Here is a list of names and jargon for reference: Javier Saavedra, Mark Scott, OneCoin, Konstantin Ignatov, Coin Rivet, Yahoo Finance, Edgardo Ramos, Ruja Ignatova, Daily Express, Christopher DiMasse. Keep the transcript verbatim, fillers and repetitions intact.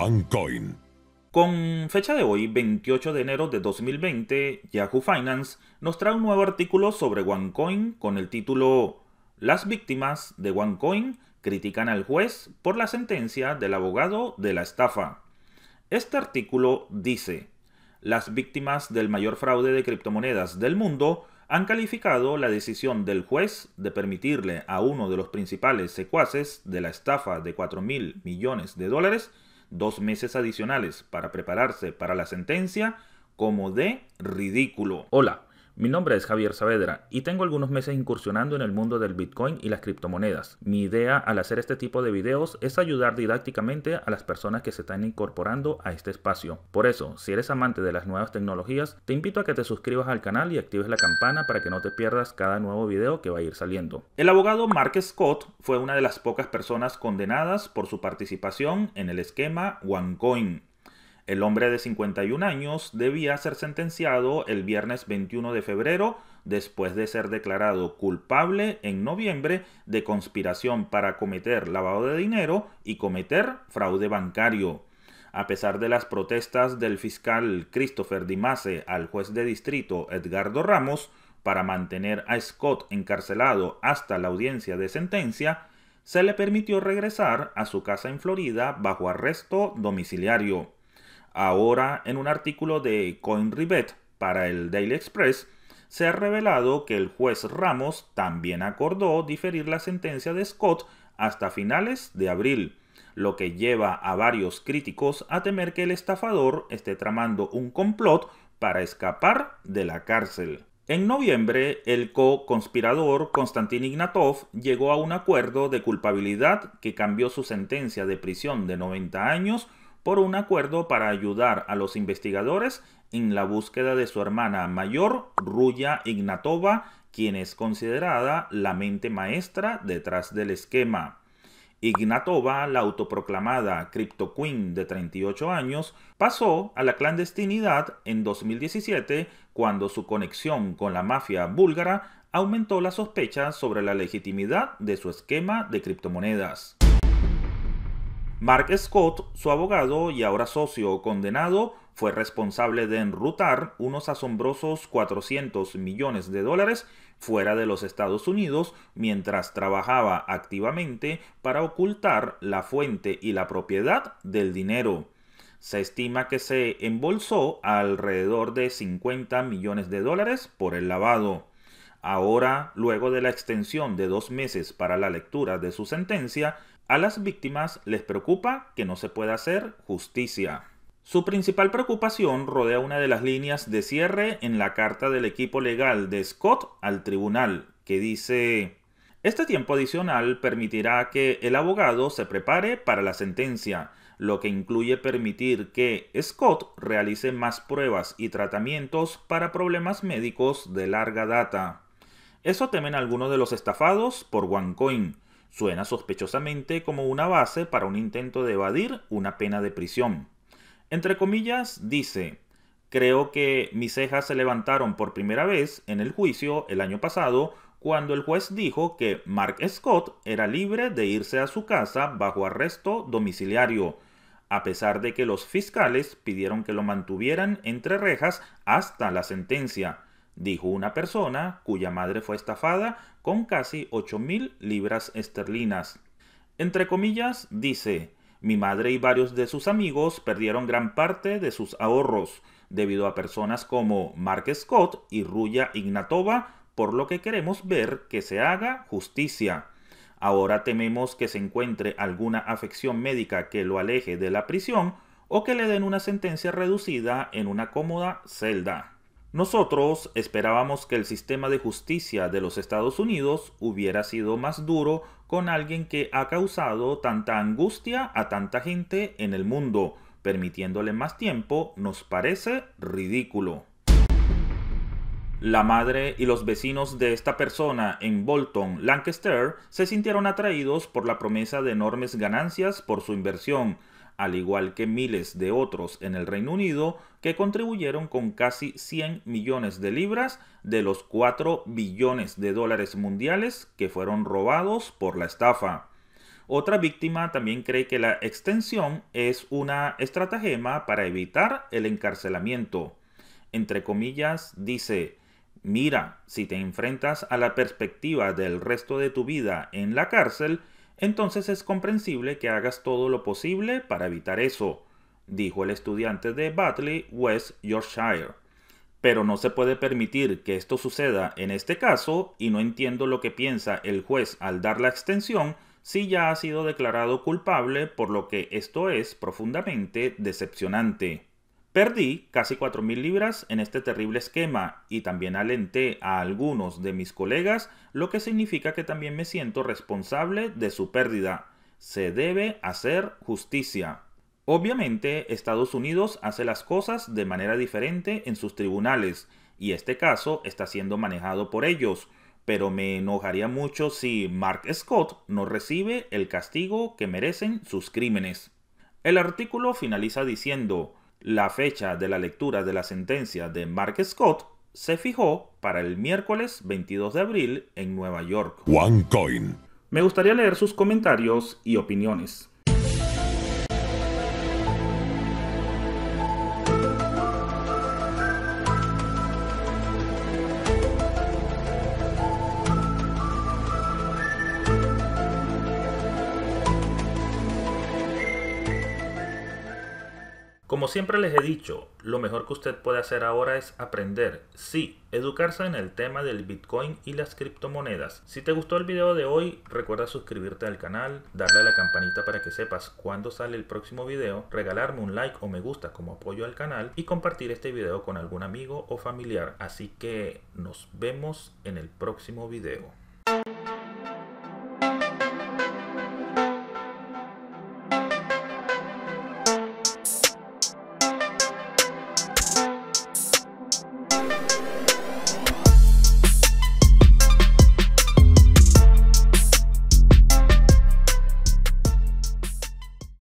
OneCoin. Con fecha de hoy, veintiocho de enero de dos mil veinte, Yahoo Finance nos trae un nuevo artículo sobre OneCoin con el título "Las víctimas de OneCoin critican al juez por la sentencia del abogado de la estafa". Este artículo dice: las víctimas del mayor fraude de criptomonedas del mundo han calificado la decisión del juez de permitirle a uno de los principales secuaces de la estafa de cuatro mil millones de dólares dos meses adicionales para prepararse para la sentencia como de ridículo. Hola, mi nombre es Javier Saavedra y tengo algunos meses incursionando en el mundo del Bitcoin y las criptomonedas. Mi idea al hacer este tipo de videos es ayudar didácticamente a las personas que se están incorporando a este espacio. Por eso, si eres amante de las nuevas tecnologías, te invito a que te suscribas al canal y actives la campana para que no te pierdas cada nuevo video que va a ir saliendo. El abogado Mark Scott fue una de las pocas personas condenadas por su participación en el esquema OneCoin. El hombre de cincuenta y un años debía ser sentenciado el viernes veintiuno de febrero después de ser declarado culpable en noviembre de conspiración para cometer lavado de dinero y cometer fraude bancario. A pesar de las protestas del fiscal Christopher DiMasse al juez de distrito Edgardo Ramos para mantener a Scott encarcelado hasta la audiencia de sentencia, se le permitió regresar a su casa en Florida bajo arresto domiciliario. Ahora, en un artículo de Coin Rivet para el Daily Express, se ha revelado que el juez Ramos también acordó diferir la sentencia de Scott hasta finales de abril, lo que lleva a varios críticos a temer que el estafador esté tramando un complot para escapar de la cárcel. En noviembre, el co-conspirador Konstantin Ignatov llegó a un acuerdo de culpabilidad que cambió su sentencia de prisión de noventa años por un acuerdo para ayudar a los investigadores en la búsqueda de su hermana mayor, Ruja Ignatova, quien es considerada la mente maestra detrás del esquema. Ignatova, la autoproclamada Crypto Queen de treinta y ocho años, pasó a la clandestinidad en dos mil diecisiete cuando su conexión con la mafia búlgara aumentó las sospechas sobre la legitimidad de su esquema de criptomonedas. Mark Scott, su abogado y ahora socio condenado, fue responsable de enrutar unos asombrosos cuatrocientos millones de dólares fuera de los Estados Unidos mientras trabajaba activamente para ocultar la fuente y la propiedad del dinero. Se estima que se embolsó alrededor de cincuenta millones de dólares por el lavado. Ahora, luego de la extensión de dos meses para la lectura de su sentencia, a las víctimas les preocupa que no se pueda hacer justicia. Su principal preocupación rodea una de las líneas de cierre en la carta del equipo legal de Scott al tribunal, que dice: este tiempo adicional permitirá que el abogado se prepare para la sentencia, lo que incluye permitir que Scott realice más pruebas y tratamientos para problemas médicos de larga data. Eso temen algunos de los estafados por OneCoin. Suena sospechosamente como una base para un intento de evadir una pena de prisión. Entre comillas, dice: creo que mis cejas se levantaron por primera vez en el juicio el año pasado cuando el juez dijo que Mark Scott era libre de irse a su casa bajo arresto domiciliario, a pesar de que los fiscales pidieron que lo mantuvieran entre rejas hasta la sentencia, dijo una persona cuya madre fue estafada con casi ocho mil libras esterlinas. Entre comillas, dice: mi madre y varios de sus amigos perdieron gran parte de sus ahorros debido a personas como Mark Scott y Ruja Ignatova, por lo que queremos ver que se haga justicia. Ahora tememos que se encuentre alguna afección médica que lo aleje de la prisión o que le den una sentencia reducida en una cómoda celda. Nosotros esperábamos que el sistema de justicia de los Estados Unidos hubiera sido más duro con alguien que ha causado tanta angustia a tanta gente en el mundo. Permitiéndole más tiempo nos parece ridículo. La madre y los vecinos de esta persona en Bolton, Lancaster, se sintieron atraídos por la promesa de enormes ganancias por su inversión, al igual que miles de otros en el Reino Unido que contribuyeron con casi cien millones de libras de los cuatro billones de dólares mundiales que fueron robados por la estafa. Otra víctima también cree que la extensión es una estratagema para evitar el encarcelamiento. Entre comillas, dice, mira, si te enfrentas a la perspectiva del resto de tu vida en la cárcel, entonces es comprensible que hagas todo lo posible para evitar eso, dijo el estudiante de Batley, West Yorkshire. Pero no se puede permitir que esto suceda en este caso y no entiendo lo que piensa el juez al dar la extensión si ya ha sido declarado culpable, por lo que esto es profundamente decepcionante. Perdí casi cuatro mil libras en este terrible esquema y también alenté a algunos de mis colegas, lo que significa que también me siento responsable de su pérdida. Se debe hacer justicia. Obviamente, Estados Unidos hace las cosas de manera diferente en sus tribunales y este caso está siendo manejado por ellos, pero me enojaría mucho si Mark Scott no recibe el castigo que merecen sus crímenes. El artículo finaliza diciendo: la fecha de la lectura de la sentencia de Mark Scott se fijó para el miércoles veintidós de abril en Nueva York. OneCoin. Me gustaría leer sus comentarios y opiniones. Como siempre les he dicho, lo mejor que usted puede hacer ahora es aprender, sí, educarse en el tema del Bitcoin y las criptomonedas. Si te gustó el video de hoy, recuerda suscribirte al canal, darle a la campanita para que sepas cuándo sale el próximo video, regalarme un like o me gusta como apoyo al canal y compartir este video con algún amigo o familiar. Así que nos vemos en el próximo video.